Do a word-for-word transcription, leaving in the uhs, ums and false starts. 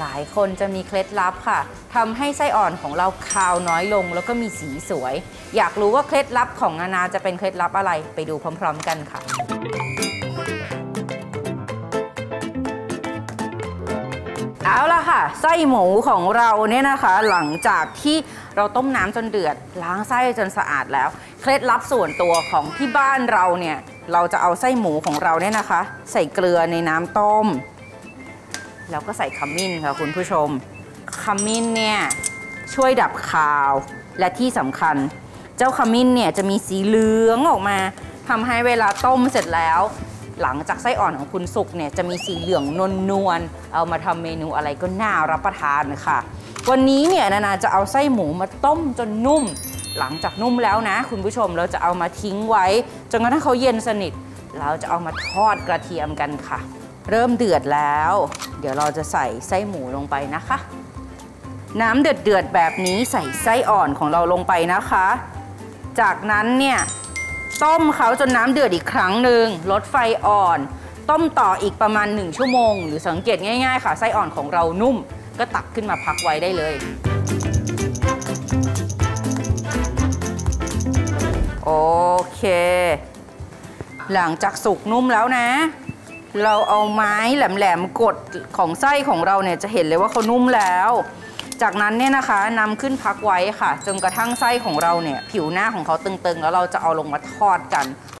หลายคนจะมีเคล็ดลับค่ะทำให้ไส้อ่อนของเราคาวน้อยลงแล้วก็มีสีสวยอยากรู้ว่าเคล็ดลับของนานาจะเป็นเคล็ดลับอะไรไปดูพร้อมๆกันค่ะเอาล่ะค่ะไส้หมูของเราเนี่ยนะคะหลังจากที่เราต้มน้ำจนเดือดล้างไส้จนสะอาดแล้วเคล็ดลับส่วนตัวของที่บ้านเราเนี่ยเราจะเอาไส้หมูของเราเนี่ยนะคะใส่เกลือในน้ำต้มแล้วก็ใส่ขมิ้นค่ะคุณผู้ชมขมิ้นเนี่ยช่วยดับคาวและที่สำคัญเจ้าขมิ้นเนี่ยจะมีสีเหลืองออกมาทำให้เวลาต้มเสร็จแล้วหลังจากไส้อ่อนของคุณสุกเนี่ยจะมีสีเหลืองนวลนวลเอามาทำเมนูอะไรก็น่ารับประทานค่ะวันนี้เนี่ยนานาจะเอาไส้หมูมาต้มจนนุ่มหลังจากนุ่มแล้วนะคุณผู้ชมเราจะเอามาทิ้งไว้จนกระทั่งเขาเย็นสนิทเราจะเอามาทอดกระเทียมกันค่ะเริ่มเดือดแล้วเดี๋ยวเราจะใส่ไส้หมูลงไปนะคะน้ำเดือดเดือดแบบนี้ใส่ไส้อ่อนของเราลงไปนะคะจากนั้นเนี่ยต้มเขาจนน้ำเดือดอีกครั้งหนึ่งลดไฟอ่อนต้มต่ออีกประมาณหนึ่งชั่วโมงหรือสังเกตง่ายๆค่ะไส้อ่อนของเรานุ่มก็ตักขึ้นมาพักไว้ได้เลยโอเคหลังจากสุกนุ่มแล้วนะเราเอาไม้แหลมๆกดของไส้ของเราเนี่ยจะเห็นเลยว่าเขานุ่มแล้วจากนั้นเนี่ยนะคะนำขึ้นพักไว้ค่ะจนกระทั่งไส้ของเราเนี่ยผิวหน้าของเขาตึงๆแล้วเราจะเอาลงมาทอดกัน